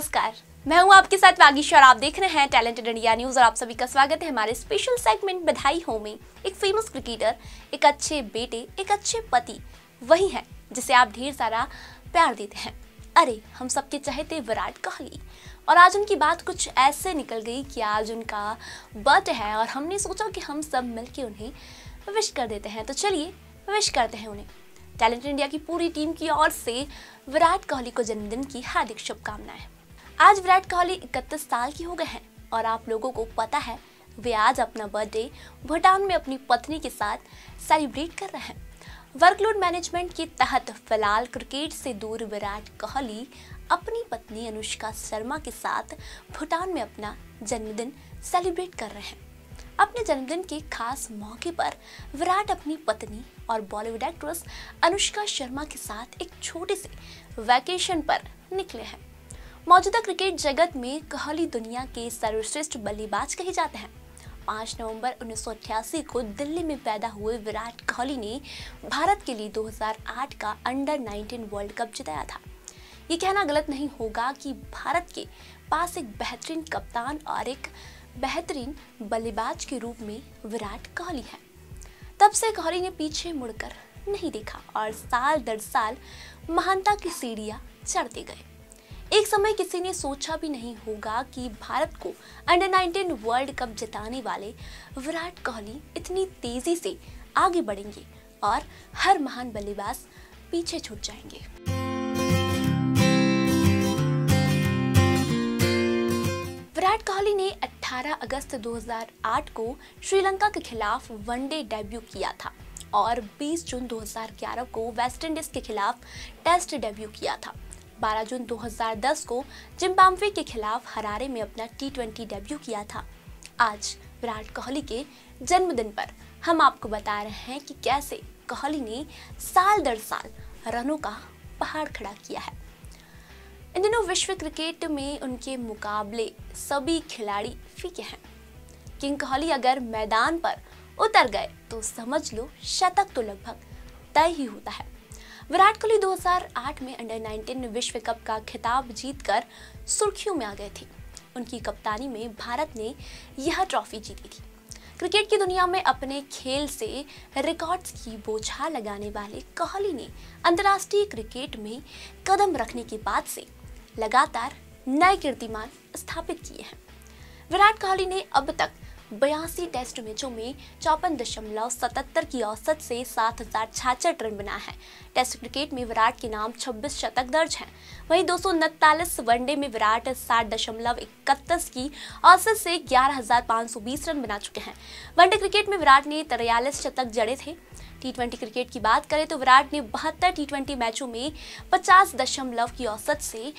नमस्कार, मैं हूं आपके साथ वागीश्वर। आप देख रहे हैं टैलेंटेड इंडिया न्यूज और आप सभी का स्वागत है हमारे स्पेशल सेगमेंट बधाई हो में। एक फेमस क्रिकेटर, एक अच्छे बेटे, एक अच्छे पति वही हैं जिसे आप ढेर सारा प्यार देते हैं। अरे हम सबके चाहते विराट कोहली, और आज उनकी बात कुछ ऐसे निकल गई कि आज उनका बर्थडे है और हमने सोचा कि हम सब मिलकर उन्हें विश कर देते हैं। तो चलिए विश करते हैं उन्हें। टैलेंटेड इंडिया की पूरी टीम की ओर से विराट कोहली को जन्मदिन की हार्दिक शुभकामनाएं। आज विराट कोहली 31 साल के हो गए हैं और आप लोगों को पता है वे आज अपना बर्थडे भूटान में अपनी पत्नी के साथ सेलिब्रेट कर रहे हैं। वर्कलोड मैनेजमेंट के तहत फिलहाल क्रिकेट से दूर विराट कोहली अपनी पत्नी अनुष्का शर्मा के साथ भूटान में अपना जन्मदिन सेलिब्रेट कर रहे हैं। अपने जन्मदिन के खास मौके पर विराट अपनी पत्नी और बॉलीवुड एक्ट्रेस अनुष्का शर्मा के साथ एक छोटे से वैकेशन पर निकले हैं। मौजूदा क्रिकेट जगत में कोहली दुनिया के सर्वश्रेष्ठ बल्लेबाज कहे जाते हैं। 5 नवंबर 1988 को दिल्ली में पैदा हुए विराट कोहली ने भारत के लिए 2008 का अंडर-19 वर्ल्ड कप जिताया था। ये कहना गलत नहीं होगा कि भारत के पास एक बेहतरीन कप्तान और एक बेहतरीन बल्लेबाज के रूप में विराट कोहली है। तब से कोहली ने पीछे मुड़कर नहीं देखा और साल दर साल महानता की सीढ़ियां चढ़ते गए। एक समय किसी ने सोचा भी नहीं होगा कि भारत को अंडर-19 वर्ल्ड कप जिताने वाले विराट कोहली इतनी तेजी से आगे बढ़ेंगे और हर महान बल्लेबाज पीछे छूट जाएंगे। विराट कोहली ने 18 अगस्त 2008 को श्रीलंका के खिलाफ वनडे डेब्यू किया था और 20 जून 2011 को वेस्टइंडीज के खिलाफ टेस्ट डेब्यू किया था। 12 जून 2010 को जिम्बाब्वे के खिलाफ हरारे में अपना T20 डेब्यू किया था। आज विराट कोहली के जन्मदिन पर हम आपको बता रहे हैं कि कैसे कोहली ने साल दर साल रनों का पहाड़ खड़ा किया है। इन दिनों विश्व क्रिकेट में उनके मुकाबले सभी खिलाड़ी फीके हैं। किंग कोहली अगर मैदान पर उतर गए तो समझ लो शतक तो लगभग तय ही होता है। विराट कोहली 2008 में अंडर-19 विश्व कप का खिताब जीतकर सुर्खियों में आ गए थे। उनकी कप्तानी में भारत ने यह ट्रॉफी जीती थी। क्रिकेट की दुनिया में अपने खेल से रिकॉर्ड्स की बौछार लगाने वाले कोहली ने अंतर्राष्ट्रीय क्रिकेट में कदम रखने के बाद से लगातार नए कीर्तिमान स्थापित किए हैं। विराट कोहली ने अब तक 82 टेस्ट मैचों में 54.77 की औसत से 7,066 रन बनाए हैं। टेस्ट क्रिकेट में विराट के नाम 26 शतक दर्ज हैं। वहीं 239 वनडे में विराट 60.31 की औसत से 11,520 रन बना चुके हैं। वनडे क्रिकेट में विराट ने 43 शतक जड़े थे। T20 क्रिकेट की बात करें तो विराट ने 72 T20 मैचों में 50 की औसत से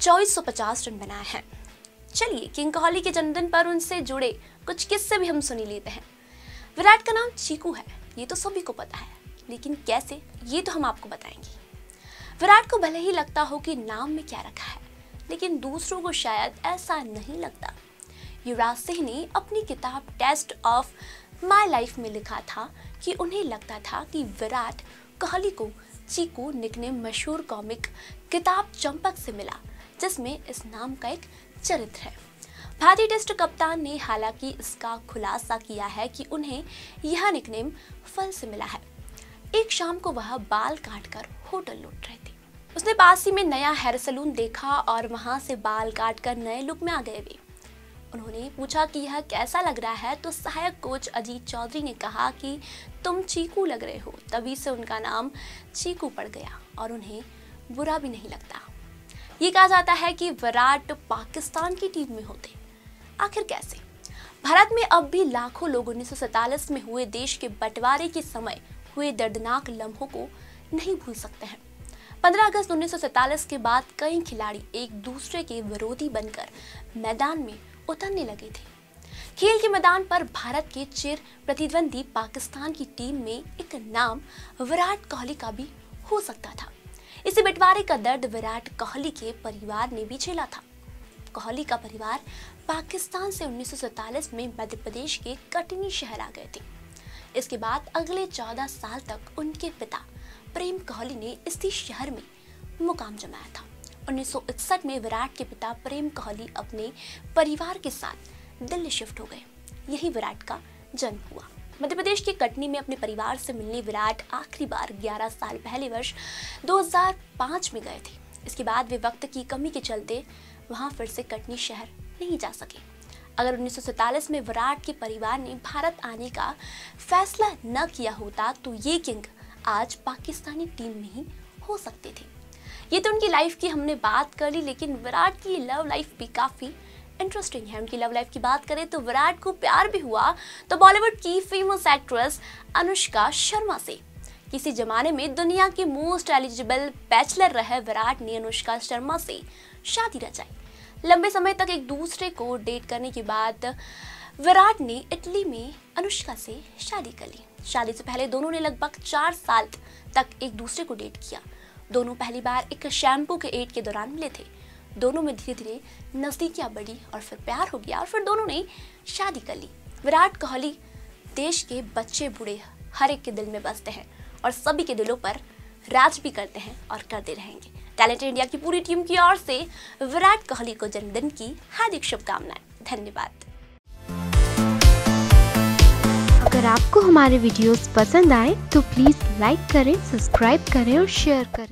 2450 रन बनाए हैं। चलिए किंग कोहली के जन्मदिन पर उनसे जुड़े कुछ किस्से भी हम सुनी लेते हैं। विराट का नाम चीकू है, ये तो सभी को पता है, लेकिन कैसे ये तो हम आपको बताएंगे। विराट को भले ही लगता हो कि नाम में क्या रखा है, लेकिन दूसरों को शायद ऐसा नहीं लगता। युवराज सिंह ने अपनी किताब टेस्ट ऑफ माई लाइफ में लिखा था कि उन्हें लगता था कि विराट कोहली को चीकू निकनेम मशहूर कॉमिक किताब चंपक से मिला, जिसमें इस नाम का एक चरित्र है। भारतीय टेस्ट कप्तान ने हालांकि इसका खुलासा किया है कि उन्हें यह निकनेम फल से मिला है। एक शाम को वह बाल काटकर होटल लौट रहे थे। उसने पास ही में नया हेयर सलून देखा और वहां से बाल काटकर नए लुक में आ गए वे। उन्होंने पूछा कि यह कैसा लग रहा है, तो सहायक कोच अजीत चौधरी ने कहा कि तुम चीकू लग रहे हो। तभी से उनका नाम चीकू पड़ गया और उन्हें बुरा भी नहीं लगता। ये कहा जाता है कि विराट पाकिस्तान की टीम में होते। आखिर कैसे? भारत में अब भी लाखों लोग 1947 में हुए देश के बंटवारे के समय हुए दर्दनाक लम्हों को नहीं भूल सकते हैं। 15 अगस्त 1947 के बाद कई खिलाड़ी एक दूसरे के विरोधी बनकर मैदान में उतरने लगे थे। खेल के मैदान पर भारत के चिर प्रतिद्वंदी पाकिस्तान की टीम में एक नाम विराट कोहली का भी हो सकता था। इसी बंटवारे का दर्द विराट कोहली के परिवार ने भी झेला था। कोहली का परिवार पाकिस्तान से 1947 में मध्य प्रदेश के कटनी शहर आ गए थे। इसके बाद अगले 14 साल तक उनके पिता प्रेम कोहली ने इसी शहर में मुकाम जमाया था। 1961 में विराट के पिता प्रेम कोहली अपने परिवार के साथ दिल्ली शिफ्ट हो गए। यही विराट का जन्म हुआ। मध्य प्रदेश के कटनी में अपने परिवार से मिलने विराट आखिरी बार 11 साल पहले वर्ष 2005 में गए थे। इसके बाद वे वक्त की कमी के चलते वहां फिर से कटनी शहर नहीं जा सके। अगर 1947 में विराट के परिवार ने भारत आने का फैसला न किया होता तो ये किंग आज पाकिस्तानी टीम में ही हो सकते थे। ये तो उनकी लाइफ की हमने बात कर ली, लेकिन विराट की लव लाइफ भी काफ़ी इंटरेस्टिंग है। उनकी लव लाइफ की बात करें तो विराट को प्यार भी हुआ तो बॉलीवुड की फेमस एक्ट्रेस अनुष्का शर्मा से। किसी जमाने में दुनिया के मोस्ट एलिजिबल बैचलर रहे विराट ने अनुष्का शर्मा से शादी रचाई। लंबे समय तक एक दूसरे को डेट करने के बाद विराट ने इटली में अनुष्का से शादी कर ली। शादी से पहले दोनों ने लगभग 4 साल तक एक दूसरे को डेट किया। दोनों पहली बार एक शैम्पू के एड के दौरान मिले थे। दोनों में धीरे धीरे नज़दीकियाँ बढ़ी और फिर प्यार हो गया और फिर दोनों ने शादी कर ली। विराट कोहली देश के बच्चे बूढ़े हर एक के दिल में बसते हैं और सभी के दिलों पर राज भी करते हैं और करते रहेंगे। टैलेंटेड इंडिया की पूरी टीम की ओर से विराट कोहली को जन्मदिन की हार्दिक शुभकामनाएं। धन्यवाद। अगर आपको हमारे वीडियोस पसंद आए तो प्लीज़ लाइक करें, सब्सक्राइब करें और शेयर करें।